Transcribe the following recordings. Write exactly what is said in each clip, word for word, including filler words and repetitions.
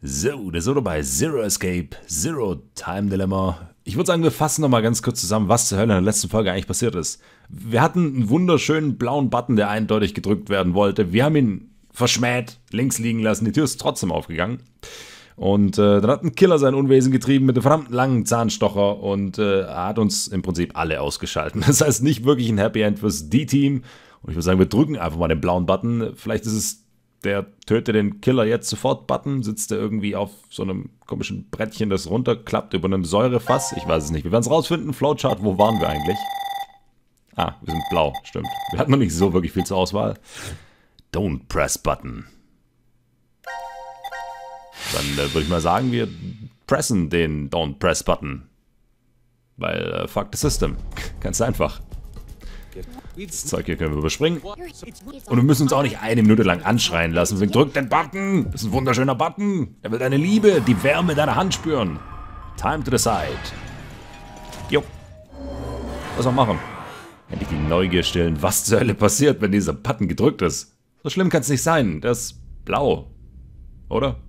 So, das Solo bei Zero Escape, Zero Time Dilemma. Ich würde sagen, wir fassen nochmal ganz kurz zusammen, was zur Hölle in der letzten Folge eigentlich passiert ist. Wir hatten einen wunderschönen blauen Button, der eindeutig gedrückt werden wollte. Wir haben ihn verschmäht, links liegen lassen, die Tür ist trotzdem aufgegangen. Und äh, dann hat ein Killer sein Unwesen getrieben mit einem verdammten langen Zahnstocher und äh, hat uns im Prinzip alle ausgeschalten. Das heißt, nicht wirklich ein Happy End fürs D-Team. Und ich würde sagen, wir drücken einfach mal den blauen Button. Vielleicht ist es der Töte den Killer jetzt sofort-Button, sitzt er irgendwie auf so einem komischen Brettchen, das runterklappt über einem Säurefass. Ich weiß es nicht. Wir werden es rausfinden. Flowchart, wo waren wir eigentlich? Ah, wir sind blau, stimmt. Wir hatten noch nicht so wirklich viel zur Auswahl. Don't press Button. Dann äh, würde ich mal sagen, wir pressen den Don't press Button. Weil, äh, fuck the system. Ganz einfach. Das Zeug hier können wir überspringen. Und wir müssen uns auch nicht eine Minute lang anschreien lassen. Deswegen drück den Button. Das ist ein wunderschöner Button. Er will deine Liebe, die Wärme deiner Hand spüren. Time to decide. Jo. Was soll man machen? Endlich die Neugier stillen. Was zur Hölle passiert, wenn dieser Button gedrückt ist? So schlimm kann es nicht sein. Das ist blau. Oder?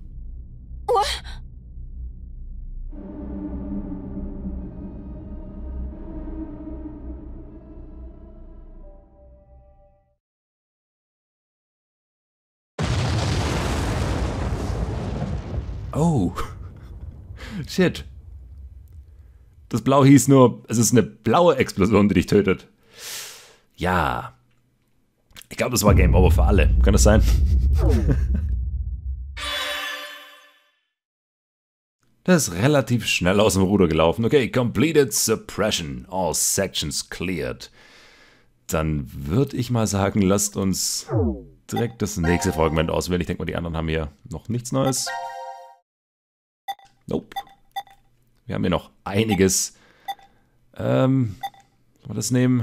Oh, shit. Das Blau hieß nur, es ist eine blaue Explosion, die dich tötet. Ja. Ich glaube, das war Game Over für alle. Kann das sein? Das ist relativ schnell aus dem Ruder gelaufen. Okay, completed suppression. All sections cleared. Dann würde ich mal sagen, lasst uns direkt das nächste Fragment auswählen. Ich denke mal, die anderen haben hier noch nichts Neues. Nope. Wir haben hier noch einiges. Ähm, soll man das nehmen?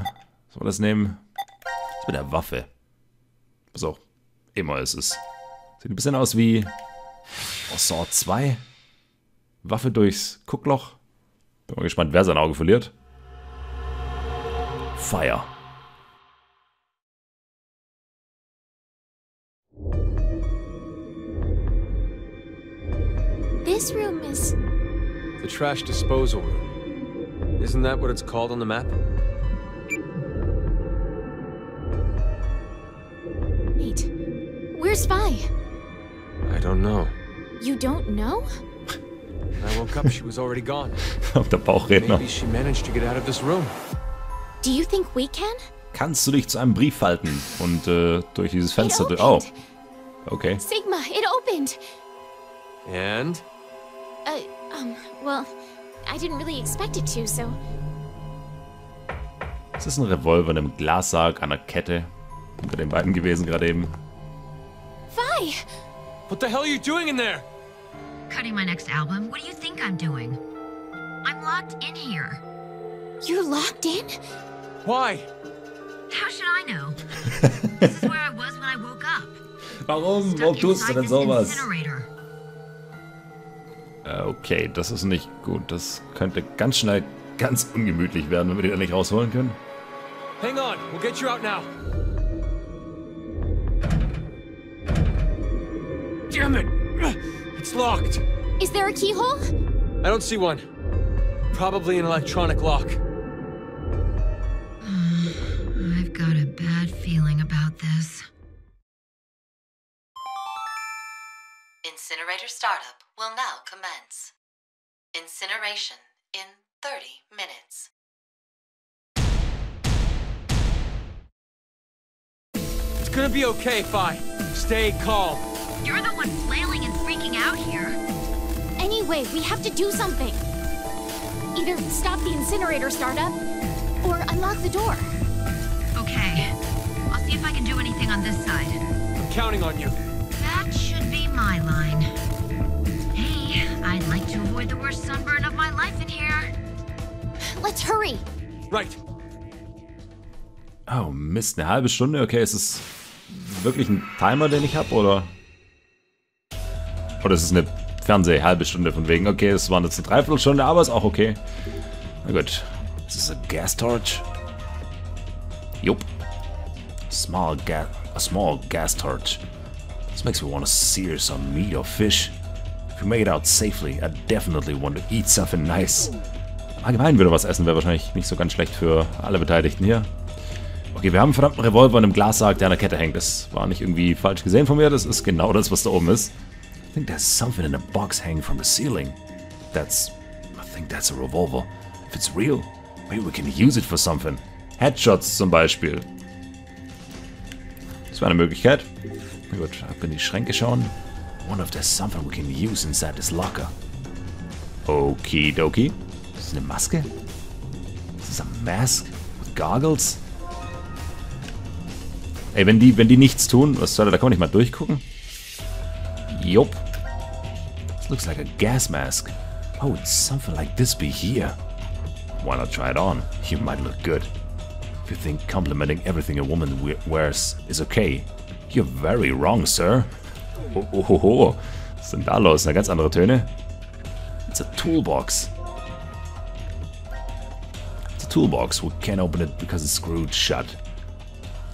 Soll man das nehmen? Das mit der Waffe. Was auch immer es ist. Sieht ein bisschen aus wie Saw zwei. Waffe durchs Guckloch. Bin mal gespannt, wer sein Auge verliert. Fire. This room is... the trash disposal room. Isn't that what it's called on the map? Wait, where's Vi? I don't know. You don't know? When I woke up, she was already gone. Maybe she managed to get out of this room. Do you think we can? Kannst du dich zu einem Brief falten und äh, durch dieses Fenster... Oh, okay. Sigma, it opened. And? Uh, um, well, I didn't really expect it to, so... Es ist ein Revolver in einem Glassarg, an einer Kette. Unter den beiden gewesen gerade eben. Vi! What the hell are you doing in there? Cutting my next album. What do you think I'm doing? I'm locked in here. You're locked in? Why? How should I know? This is where I was when I woke up. Warum? Warum tust du denn sowas? Okay, das ist nicht gut. Das könnte ganz schnell ganz ungemütlich werden, wenn wir die da nicht rausholen können. Hang on, we'll get you out now. Damn it! It's locked. Is there a keyhole? I don't see one. Probably an electronic lock. I've got a bad feeling about this. Incinerator startup will now commence. Incineration in thirty minutes. It's gonna be okay, Phi. Stay calm. You're the one flailing and freaking out here. Anyway, we have to do something. Either stop the incinerator startup or unlock the door. Okay. I'll see if I can do anything on this side. I'm counting on you. That should be my line. Hey, I'd like to avoid the worst sunburn of my life in here. Let's hurry. Right. Oh Mist, eine halbe Stunde. Okay, ist es wirklich ein Timer, den ich habe, oder? Oder ist es eine Fernseh halbe Stunde von wegen? Okay, es waren jetzt eine Dreiviertelstunde, aber ist auch okay. Na gut. Ist es eine Gas Torch? Jupp. Small gas, a small gas torch. This makes me want to sear some meat or fish. We made out safely. I definitely want to eat something nice. Allgemein würde was essen, wäre wahrscheinlich nicht so ganz schlecht für alle Beteiligten hier. Okay, wir haben einen verdammten Revolver in einem Glassack, der an der Kette hängt. Das war nicht irgendwie falsch gesehen von mir. Das ist genau das, was da oben ist. I think there's something in a box hanging from the ceiling. That's... I think that's a revolver. If it's real, maybe we can use it for something. Headshots zum Beispiel. Das wäre eine Möglichkeit. Gut, ab in die Schränke schauen. I wonder if there's something we can use inside this locker. Okidoki. Ist das eine Maske? Is this a mask with goggles? Ey, wenn die, wenn die nichts tun, was soll da? Da kann man nicht mal durchgucken. Yup. This looks like a gas mask. Oh, would something like this be here? Why not try it on? You might look good. If you think complimenting everything a woman wears is okay, you're very wrong, sir. Oh, oh, oh, oh. Was sind da los? Na, ganz andere Töne. It's a toolbox. It's a toolbox. We can't open it because it's screwed shut.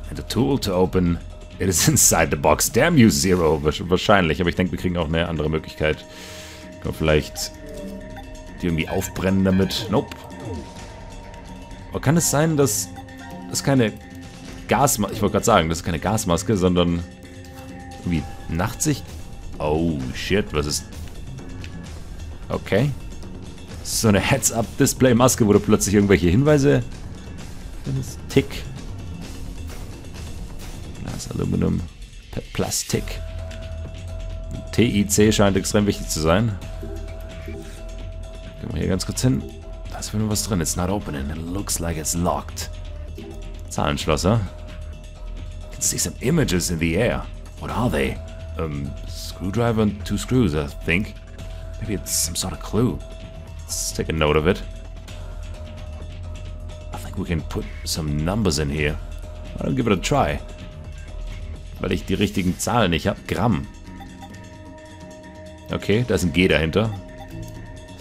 And the tool to open it is inside the box. Damn you, Zero. Wahrscheinlich, aber ich denke, wir kriegen auch eine andere Möglichkeit. Können wir vielleicht die irgendwie aufbrennen damit? Nope. Aber kann es sein, dass das keine Gasmaske... Ich wollte gerade sagen, das ist keine Gasmaske, sondern... Wie? Nachtsicht? Oh, shit, was ist... Okay. So eine Heads-Up-Display-Maske, wo du plötzlich irgendwelche Hinweise... Tick. Glas, Aluminium, Plastik. T I C scheint extrem wichtig zu sein. Gehen wir hier ganz kurz hin. Da ist nur was drin. It's not opening. It looks like it's locked. Zahlenschlosser. I can see some images in the air. What are they? Um, screwdriver and two screws, I think. Maybe it's some sort of clue. Let's take a note of it. I think we can put some numbers in here. I'll give it a try. Weil ich die richtigen Zahlen nicht habe. Gramm. Okay, da ist ein G dahinter.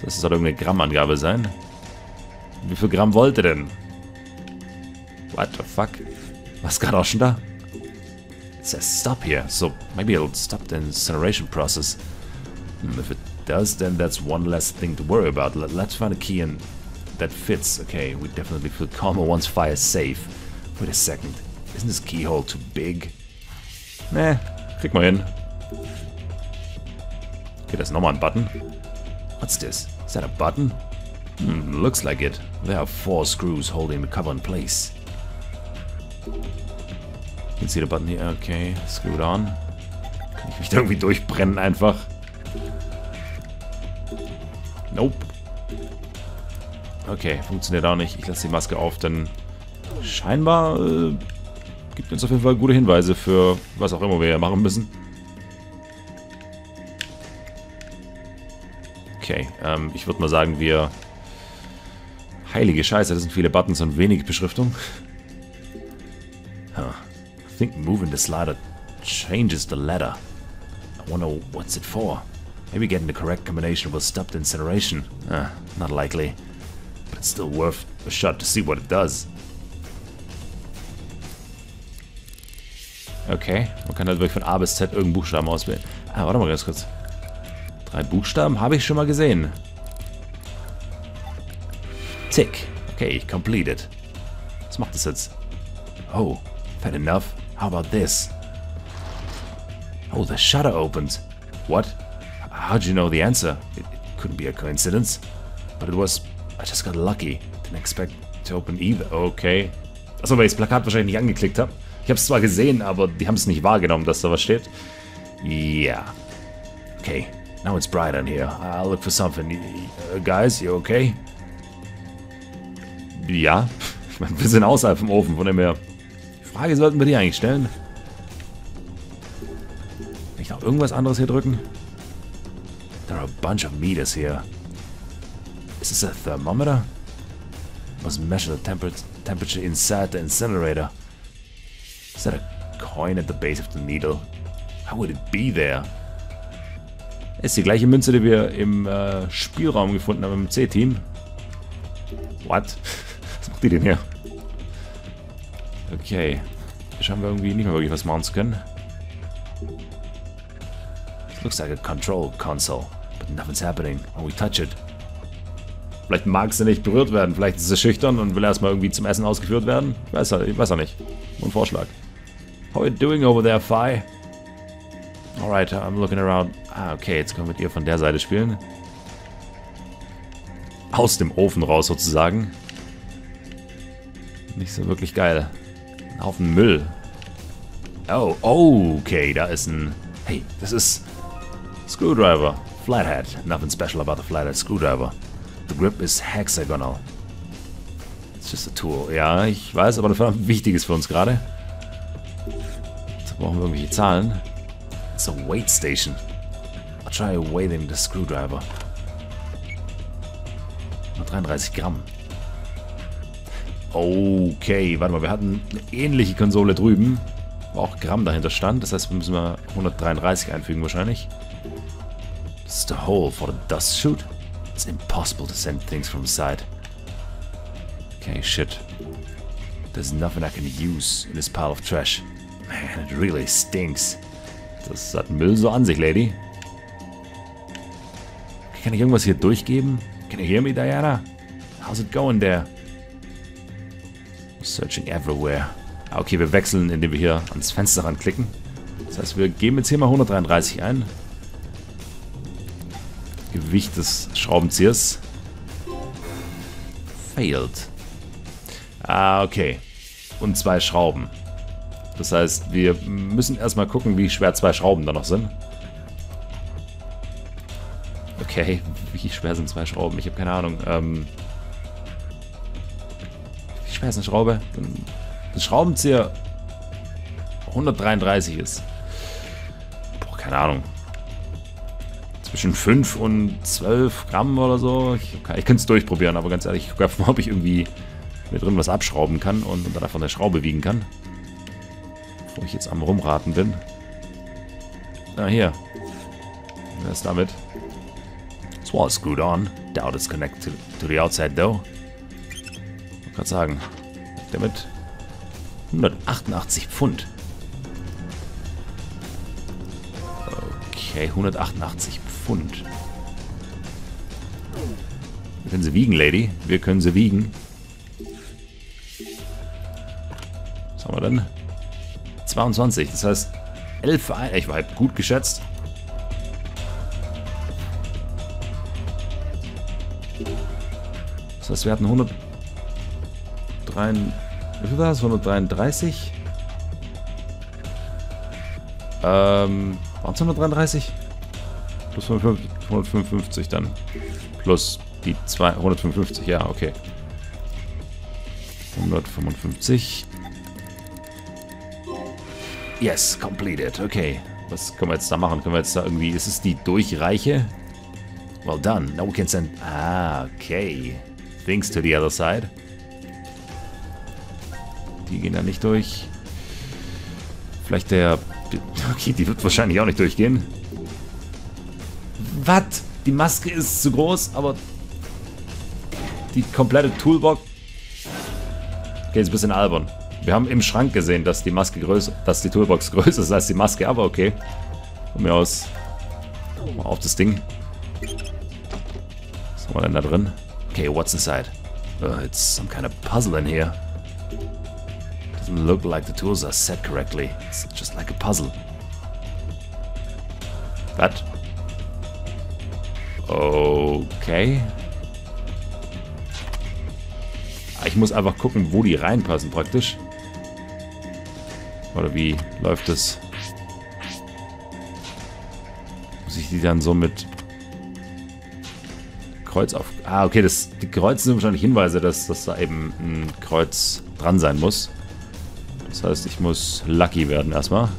Das soll irgendeine Grammangabe sein. Wie viel Gramm wollt ihr denn? What the fuck? Was gerade auch schon da? It says stop here, so maybe it'll stop the incineration process. Hmm, if it does, then that's one less thing to worry about. Let's find a key in that fits. Okay, we definitely feel calmer once fire's safe. Wait a second, isn't this keyhole too big? Nah, krieg mal hin. Okay, da ist nochmal ein Button. What's this? Is that a button? Hmm, looks like it. There are four screws holding the cover in place. You can see the button here. Okay, screw it on. Kann ich mich da irgendwie durchbrennen einfach? Nope. Okay, funktioniert auch nicht. Ich lasse die Maske auf, denn scheinbar äh, gibt uns auf jeden Fall gute Hinweise für was auch immer wir hier machen müssen. Okay, ähm, ich würde mal sagen, wir... Heilige Scheiße, das sind viele Buttons und wenig Beschriftung. Huh. I think moving the slider changes the letter. I wonder what's it for. Maybe getting the correct combination will stop the incineration. Uh, not likely. But it's still worth a shot to see what it does. Okay, man kann halt wirklich von A bis Z irgendeinen Buchstaben auswählen. Ah, warte mal ganz kurz. Drei Buchstaben habe ich schon mal gesehen. Tick. Okay, completed. Was macht das jetzt? Oh, fair enough. How about this? Oh, the shutter opened. What? How'd you know the answer? It, it couldn't be a coincidence. But it was... I just got lucky. Didn't expect to open either. Okay. Achso, weil ich das Plakat wahrscheinlich nicht angeklickt habe. Ich habe es zwar gesehen, aber die haben es nicht wahrgenommen, dass da was steht. Yeah. Okay. Now it's bright in here. I'll look for something. Uh, guys, you okay? Ja. Ich meine, wir sind außerhalb vom Ofen, von dem her... Frage sollten wir die eigentlich stellen. Kann ich noch irgendwas anderes hier drücken? There are a bunch of meters here. Is this a thermometer? Must measure the temper temperature inside the incinerator. Is that a coin at the base of the needle? How would it be there? Ist die gleiche Münze, die wir im äh, Spielraum gefunden haben im C-Team. What? Was macht die denn hier? Okay, hier scheinen wir irgendwie nicht mehr wirklich was machen zu können. It looks like a control console, But nothing's happening. Oh, we touch it. Vielleicht mag sie nicht berührt werden. Vielleicht ist sie schüchtern und will erstmal irgendwie zum Essen ausgeführt werden. Ich weiß halt, ich weiß auch nicht. Nur ein Vorschlag. How are you doing over there, Phi? Alright, I'm looking around. Ah, okay, jetzt können wir mit ihr von der Seite spielen. Aus dem Ofen raus sozusagen. Nicht so wirklich geil. Ein Haufen Müll. Oh, okay, da ist ein... Hey, das ist... Screwdriver. Flathead. Nothing special about the flathead screwdriver. The grip is hexagonal. It's just a tool. Ja, ich weiß, aber das war wichtiges für uns gerade. Jetzt brauchen wir irgendwelche Zahlen. It's a weight station. I'll try weighting the screwdriver. dreiunddreißig Gramm. Okay, warte mal, wir hatten eine ähnliche Konsole drüben, wo auch Gramm dahinter stand. Das heißt, wir müssen mal hundertdreiunddreißig einfügen wahrscheinlich. This is the hole for the dust chute. It's impossible to send things from the side. Okay, shit. There's nothing I can use in this pile of trash. Man, it really stinks. Das hat Müll so an sich, Lady. Kann ich irgendwas hier durchgeben? Can you hear me, Diana? How's it going there? Searching everywhere. Okay, wir wechseln, indem wir hier ans Fenster ranklicken. Das heißt, wir geben jetzt hier mal hundertdreiunddreißig ein. Gewicht des Schraubenziehers. Failed. Ah, okay. Und zwei Schrauben. Das heißt, wir müssen erstmal gucken, wie schwer zwei Schrauben da noch sind. Okay, wie schwer sind zwei Schrauben? Ich habe keine Ahnung. Ähm, wie schwer ist eine Schraube? Ein Schraubenzieher hundertdreiunddreißig ist. Boah, keine Ahnung. Zwischen fünf und zwölf Gramm oder so. Ich, ich könnte es durchprobieren, aber ganz ehrlich, ich gucke einfach mal, ob ich irgendwie mit drin was abschrauben kann und, und dann einfach eine Schraube wiegen kann. Wo ich jetzt am Rumraten bin. Ah, hier. Was ist damit? Wall screwed on. Doubt it's connected to the outside though. Ich kann sagen, damit hundertachtundachtzig Pfund. Okay, hundertachtundachtzig Pfund. Wir können sie wiegen, Lady. Wir können sie wiegen. Was haben wir denn? zweiundzwanzig, das heißt elf. Ich war halt gut geschätzt. Das heißt, wir hatten hundertdreiunddreißig. Ähm, waren es hundertdreiunddreißig? Plus hundertfünfundfünfzig dann. Plus die hundertfünfundfünfzig, ja, okay. hundertfünfundfünfzig. Yes, completed, okay. Was können wir jetzt da machen? Können wir jetzt da irgendwie... Ist es die Durchreiche? Well done, now we can send... Ah, okay. Things to the other side. Die gehen da nicht durch. Vielleicht der... Okay, die wird wahrscheinlich auch nicht durchgehen. Was? Die Maske ist zu groß, aber... Die komplette Toolbox... Okay, ist ein bisschen albern. Wir haben im Schrank gesehen, dass die Maske größer... Dass die Toolbox größer ist als die Maske, aber okay. Von mir aus... Mal auf das Ding. Was haben wir denn da drin? Okay, what's inside? Uh, it's some kind of puzzle in here. Doesn't look like the tools are set correctly. It's just like a puzzle. That? Okay. Ich muss einfach gucken, wo die reinpassen praktisch. Oder wie läuft das? Muss ich die dann so mit... Kreuz auf... Ah, okay, das, die Kreuze sind wahrscheinlich Hinweise, dass, dass da eben ein Kreuz dran sein muss. Das heißt, ich muss lucky werden erstmal. Ein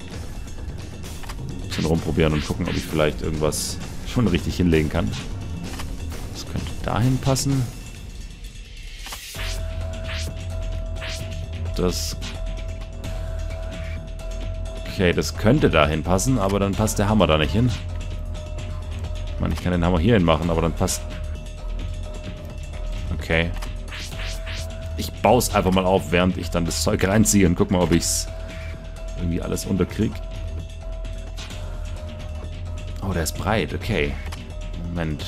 bisschen rumprobieren und gucken, ob ich vielleicht irgendwas schon richtig hinlegen kann. Das könnte dahin passen. Das... Okay, das könnte dahin passen, aber dann passt der Hammer da nicht hin. Ich meine, ich kann den Hammer hierhin machen, aber dann passt... Okay. Ich baue es einfach mal auf, während ich dann das Zeug reinziehe und guck mal, ob ich es irgendwie alles unterkriege. Oh, der ist breit, okay. Moment.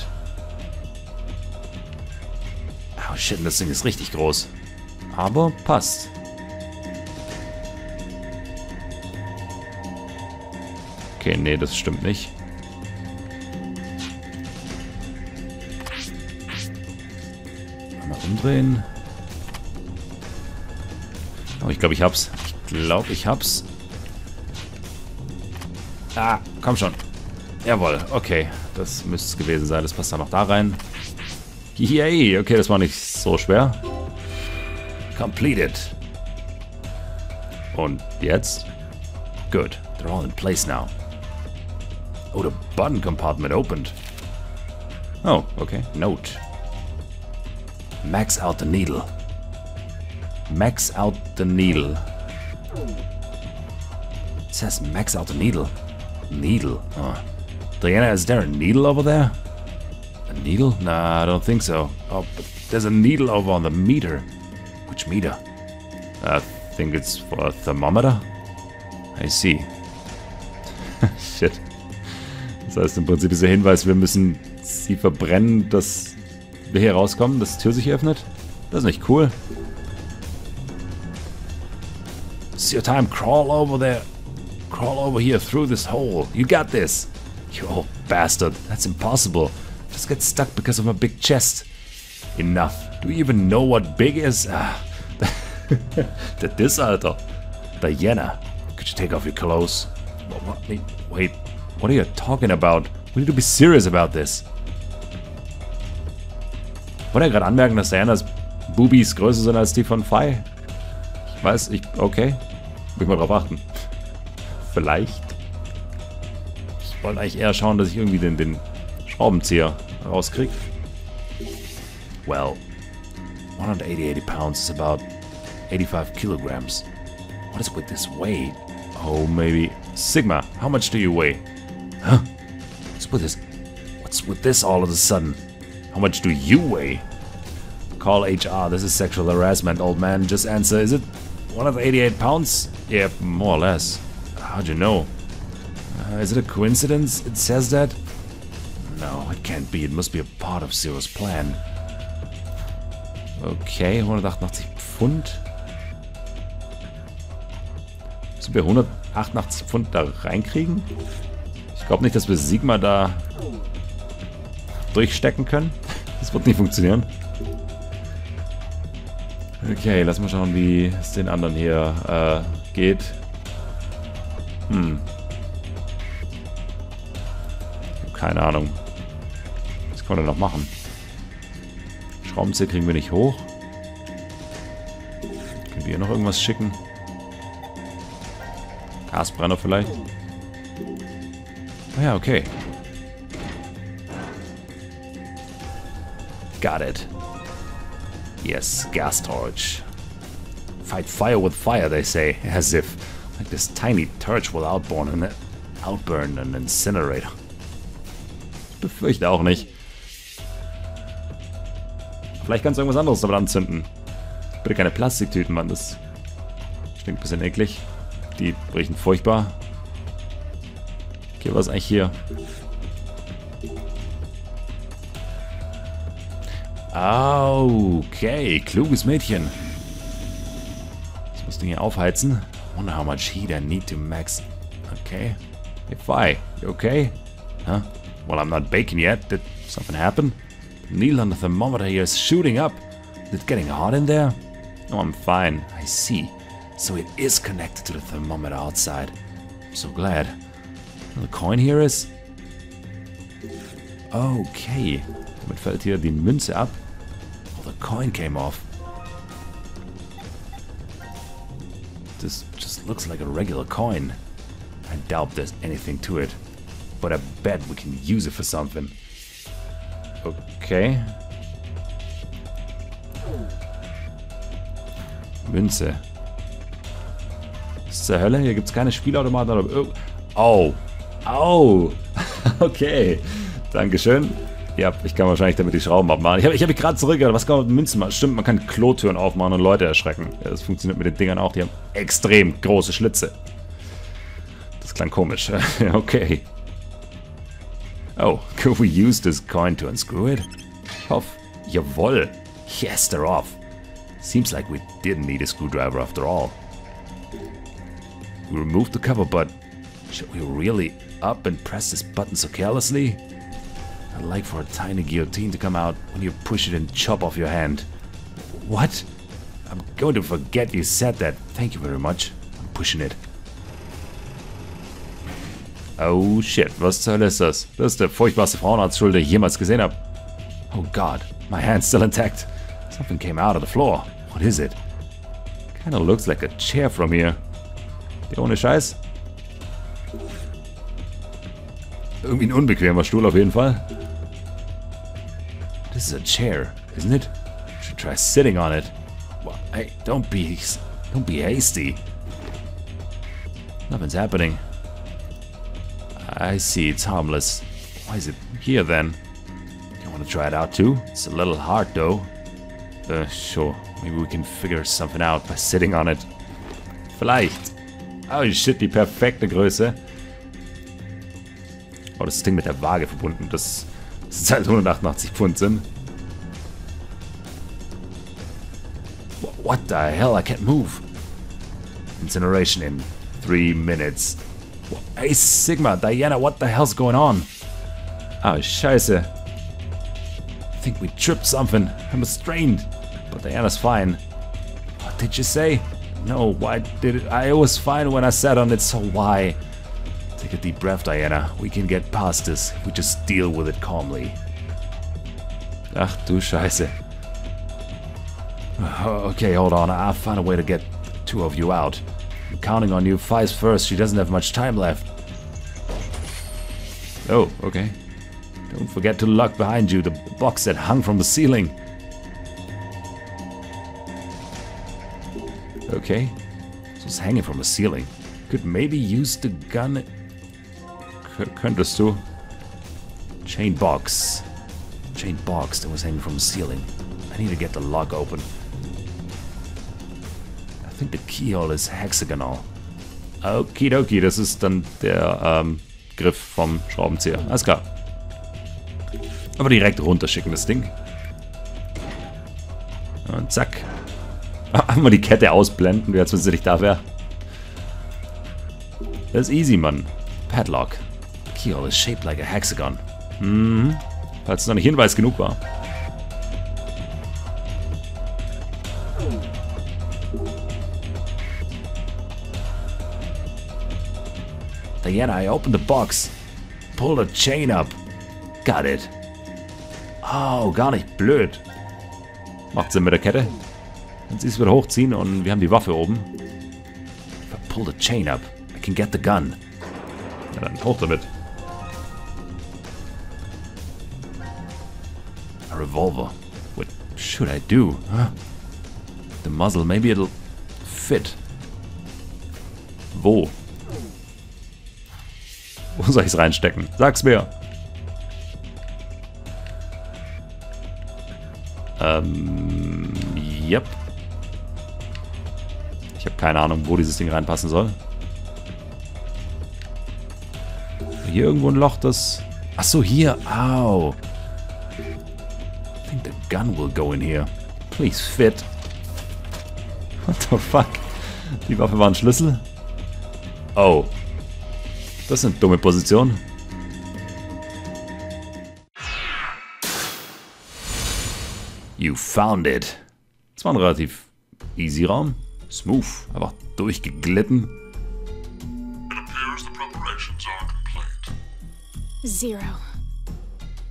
Oh shit, das Ding ist richtig groß. Aber passt. Okay, nee, das stimmt nicht. Mal umdrehen. Oh, ich glaube, ich hab's. Ich glaube, ich hab's. Ah, komm schon. Jawohl, okay. Das müsste es gewesen sein. Das passt dann noch da rein. Yay, okay, das war nicht so schwer. Completed. Und jetzt? Good, they're all in place now. Oh, the button compartment opened. Oh, okay, note. Max out the needle. Max out the needle. It says max out the needle. Needle, oh. Diana, is there a needle over there? A needle? Nah, I don't think so. Oh, but there's a needle over on the meter. Which meter? I think it's for a thermometer. I see. Shit. Das heißt im Prinzip dieser Hinweis, wir müssen sie verbrennen, dass wir hier rauskommen, dass die Tür sich öffnet. Das ist nicht cool. It's your time. Crawl over there. Crawl over here through this hole. You got this. You old bastard. That's impossible. Just get stuck because of my big chest. Enough. Do you even know what big is? Ah. That this, Alter. Diana. Could you take off your clothes? What, what, wait, what are you talking about? We need to be serious about this. Wollte er gerade anmerken, dass Dianas Boobies größer sind als die von Phi? Ich weiß, ich, okay. Will ich mal drauf achten. Vielleicht. Ich wollte eigentlich eher schauen, dass ich irgendwie den, den Schraubenzieher rauskriege. Well, one hundred eighty pounds is about eighty-five kilograms. What is with this weight? Oh, maybe. Sigma, how much do you weigh? Huh? What's with this? What's with this all of a sudden? How much do you weigh? Call H R, this is sexual harassment, old man. Just answer, is it one hundred eighty-eight pounds? Yeah, more or less. How'd you know? Uh, is it a coincidence it says that? No, it can't be. It must be a part of Zero's plan. Okay, one hundred eighty-eight Pfund. Müssen wir one hundred eighty-eight Pfund da reinkriegen? Ich glaube nicht, dass wir Sigma da durchstecken können. Das wird nicht funktionieren. Okay, lass mal schauen, wie es den anderen hier äh, geht. Hm. Keine Ahnung. Was können wir noch machen? Schraubenzieher kriegen wir nicht hoch. Können wir hier noch irgendwas schicken? Gasbrenner vielleicht? Ah ja, okay. Got it. Yes, gas torch. Fight fire with fire, they say, as if. Like this tiny torch will outburn an, outburn an incinerator. Ich befürchte auch nicht. Vielleicht kannst du irgendwas anderes damit anzünden. Bitte keine Plastiktüten, Mann, das stinkt ein bisschen eklig. Die riechen furchtbar. Okay, was ist eigentlich hier? Okay, kluges Mädchen. Ich muss den hier aufheizen. Wonder how much heat I need to max. Okay. Hey, Phi, you okay? Huh? Well, I'm not baking yet. Did something happen? The needle on the thermometer here is shooting up. Is it getting hot in there? No, I'm fine. I see. So it is connected to the thermometer outside. I'm so glad. The coin here is... Okay. Damit fällt hier die Münze ab. Oh, the coin came off. This just looks like a regular coin. I doubt there's anything to it, but I bet we can use it for something. Okay. Münze. Was zur Hölle? Hier gibt's keine Spielautomaten oder... Oh. Au. Okay. Dankeschön. Ja, ich kann wahrscheinlich damit die Schrauben abmachen. Ich habe ich hab mich gerade zurückgehört. Was kann man mit Münzen machen? Stimmt, man kann Klotüren aufmachen und Leute erschrecken. Ja, das funktioniert mit den Dingern auch. Die haben extrem große Schlitze. Das klang komisch. Okay. Oh, could we use this coin to unscrew it? Off. Jawohl. Yes, they're off. Seems like we didn't need a screwdriver after all. We removed the cover, but should we really up and press this button so carelessly? I'd like for a tiny guillotine to come out when you push it and chop off your hand. What? I'm going to forget you said that. Thank you very much. I'm pushing it. Oh shit, was zur Hölle ist das? Das ist der furchtbarste Frauenarztschulter, die ich jemals gesehen habe. Oh god, my hand's still intact. Something came out of the floor. What is it? Kinda looks like a chair from here. Der ohne Scheiß? Irgendwie ein unbequemer Stuhl auf jeden Fall. This is a chair, isn't it? I should try sitting on it. Well, hey, don't be... don't be hasty. Nothing's happening. I see, it's harmless. Why is it here then? You wanna try it out too? It's a little hard though. Uh, sure. Maybe we can figure something out by sitting on it. Vielleicht. Oh shit, die perfekte Größe. Oh, das Ding mit der Waage verbunden. Das, das ist halt hundertachtundachtzig Pfund sind. What the hell? I can't move. Incineration in three minutes. Hey, Sigma, Diana, what the hell's going on? Oh, scheiße. I think we tripped something. I'm restrained. But Diana's fine. What did you say? No, why did it? I was fine when I sat on it, so why? Take a deep breath, Diana. We can get past this. We just deal with it calmly. Ach du Scheiße. Okay, hold on. I'll find a way to get the two of you out. I'm counting on you. Fi's first. She doesn't have much time left. Oh, okay. Don't forget to lock behind you the box that hung from the ceiling. Okay. So it's hanging from the ceiling. Could maybe use the gun. Könntest du? Chain box. Chain box that was hanging from the ceiling. I need to get the lock open. I think the keyhole is hexagonal. Okidoki, das ist dann der ähm, Griff vom Schraubenzieher. Alles klar. Aber direkt runterschicken, das Ding. Und zack. Einmal die Kette ausblenden, wer zumindest nicht da wäre. That's easy, man. Padlock. The keyhole is shaped like a hexagon. Mhm. Falls es noch nicht Hinweis genug war. Diana, I opened the box. Pull the chain up. Got it. Oh, gar nicht blöd. Macht Sinn mit der Kette. Dann sie es wieder hochziehen und wir haben die Waffe oben. If I pull the chain up, I can get the gun. Ja, dann hoch damit. A revolver. What should I do? Huh? The muzzle, maybe it'll fit. Wo? Wo soll ich's reinstecken? Sag's mir! Ähm, yep. Ich habe keine Ahnung, wo dieses Ding reinpassen soll. Hier irgendwo ein Loch, das... Achso, hier! Au! I think the gun will go in here. Please fit. What the fuck? Die Waffe war ein Schlüssel? Oh. Das sind dumme Positionen. You found it. Das war ein relativ easy Raum. Smooth. Einfach durchgeglitten. It appears the preparations are complete. Zero.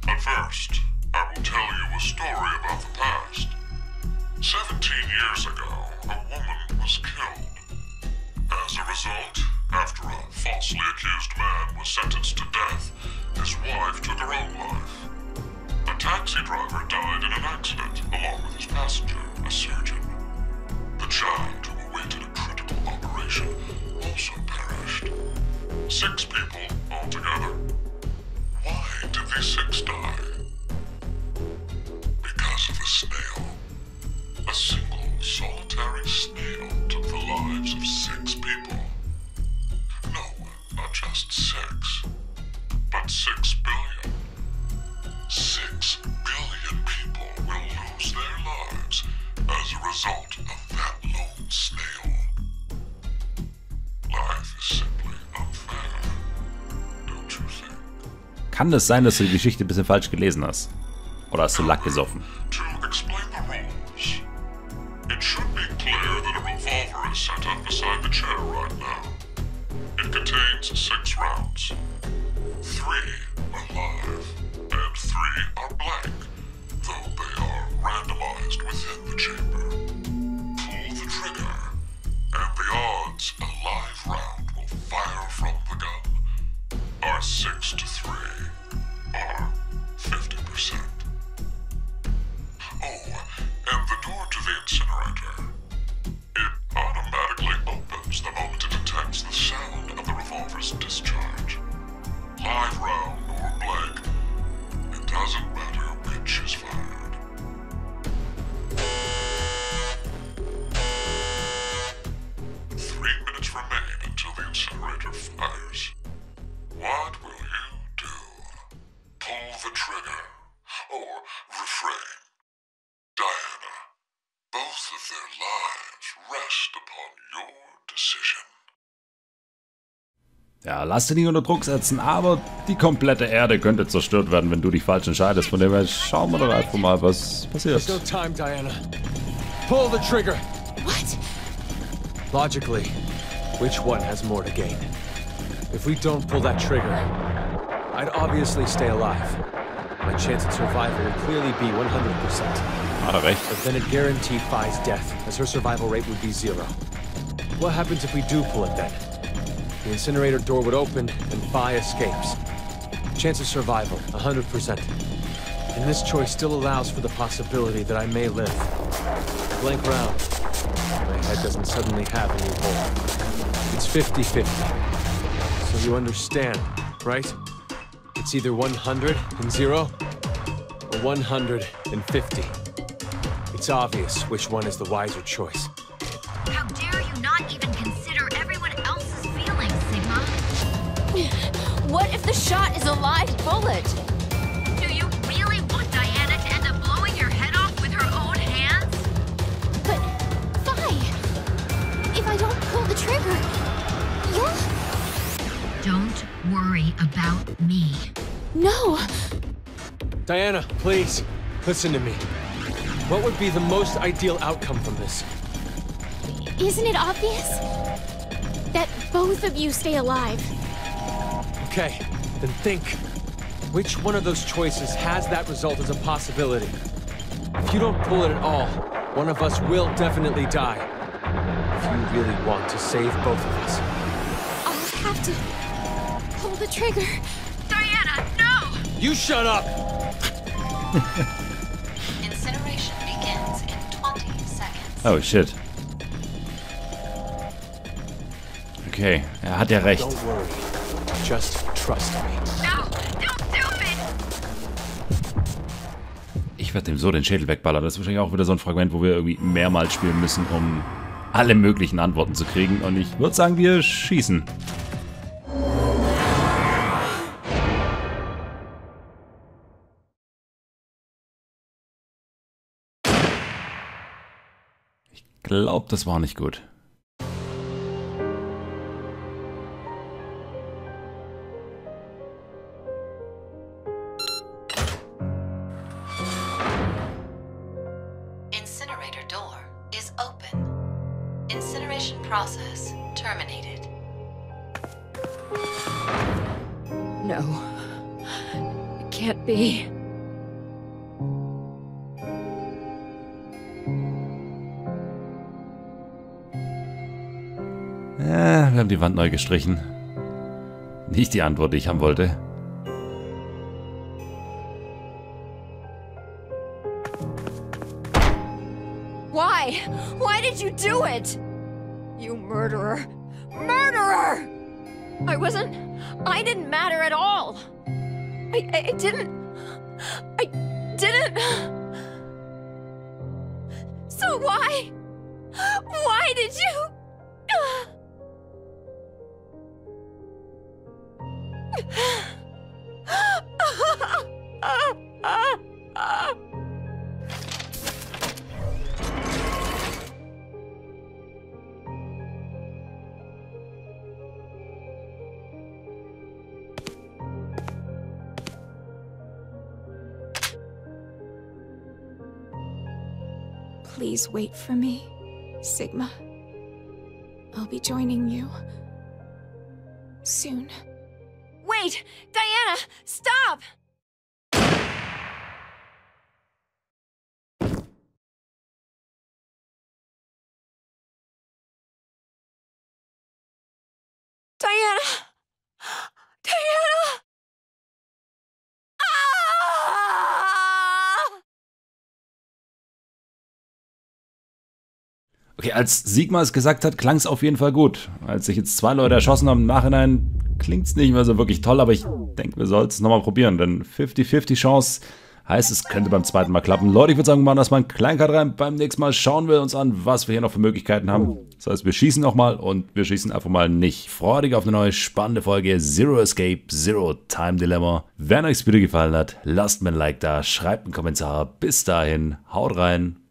But first, I will tell you a story about the past. Seventeen years ago, a woman was killed. As a result, after a falsely accused man was sentenced to death, his wife took her own life. A taxi driver died in an accident, along with his passenger, a surgeon. The child, who awaited a critical operation, also perished. Six people altogether. Why did these six die? Because of a snail. A single, solitary snail took the lives of six people. Just six, but six billion. Kann es sein, dass du die Geschichte ein bisschen falsch gelesen hast? Oder hast du Lack gesoffen? Ja, lass dich nicht unter Druck setzen, aber die komplette Erde könnte zerstört werden, wenn du dich falsch entscheidest. Von dem her schauen wir doch einfach mal, was passiert. There's no time, Diana. Pull the trigger. What? Logically, which one has more to gain? If we don't pull that trigger, I'd obviously stay alive. My chance at survival would clearly be one hundred percent. Not a way. But then it guaranteed Phi's death, as her survival rate would be zero. What happens if we do pull it then? The incinerator door would open, and Phi escapes. Chance of survival, one hundred percent. And this choice still allows for the possibility that I may live. Blank round. My head doesn't suddenly have a new hole. It's fifty fifty. So you understand, right? It's either one hundred and zero, or one hundred fifty. It's obvious which one is the wiser choice. How dare you not even consider everyone else's feelings, Sigma? What if the shot is a live bullet? Do you really want Diana to end up blowing your head off with her own hands? But, Phi, if I don't pull the trigger, yeah? Don't worry about me. No! Diana, please, listen to me. What would be the most ideal outcome from this? Isn't it obvious? That both of you stay alive. Okay, then think. Which one of those choices has that result as a possibility? If you don't pull it at all, one of us will definitely die. If you really want to save both of us. I'll have to pull the trigger. Diana, no! You shut up! Incineration begins in twenty seconds. Oh shit. Okay, er hat ja recht. Don't worry. Just trust me. No, don't do it. Ich werde dem so den Schädel wegballern. Das ist wahrscheinlich auch wieder so ein Fragment, wo wir irgendwie mehrmals spielen müssen, um alle möglichen Antworten zu kriegen. Und ich würde sagen, wir schießen. Ich glaube, das war nicht gut. Incinerator door is open. Incineration process terminated. No. It can't be. Wir haben die Wand neu gestrichen. Nicht die Antwort, die ich haben wollte. Why? Why did you do it? You murderer. Murderer! I wasn't... I didn't matter at all. I, I, I didn't... I didn't... So why? Why did you... Please wait for me, Sigma. I'll be joining you soon. Wait! Diana, stop! Diana! Diana! Okay, als Sigma es gesagt hat, klang es auf jeden Fall gut. Als sich jetzt zwei Leute erschossen haben, im Nachhinein klingt es nicht mehr so wirklich toll, aber ich denke, wir sollten es nochmal probieren, denn fifty fifty Chance heißt, es könnte beim zweiten Mal klappen. Leute, ich würde sagen, wir machen erstmal einen kleinen Cut rein. Beim nächsten Mal schauen wir uns an, was wir hier noch für Möglichkeiten haben. Das heißt, wir schießen nochmal und wir schießen einfach mal nicht. Freut euch auf eine neue spannende Folge Zero Escape, Zero Time Dilemma. Wenn euch das Video gefallen hat, lasst mir ein Like da, schreibt einen Kommentar. Bis dahin, haut rein.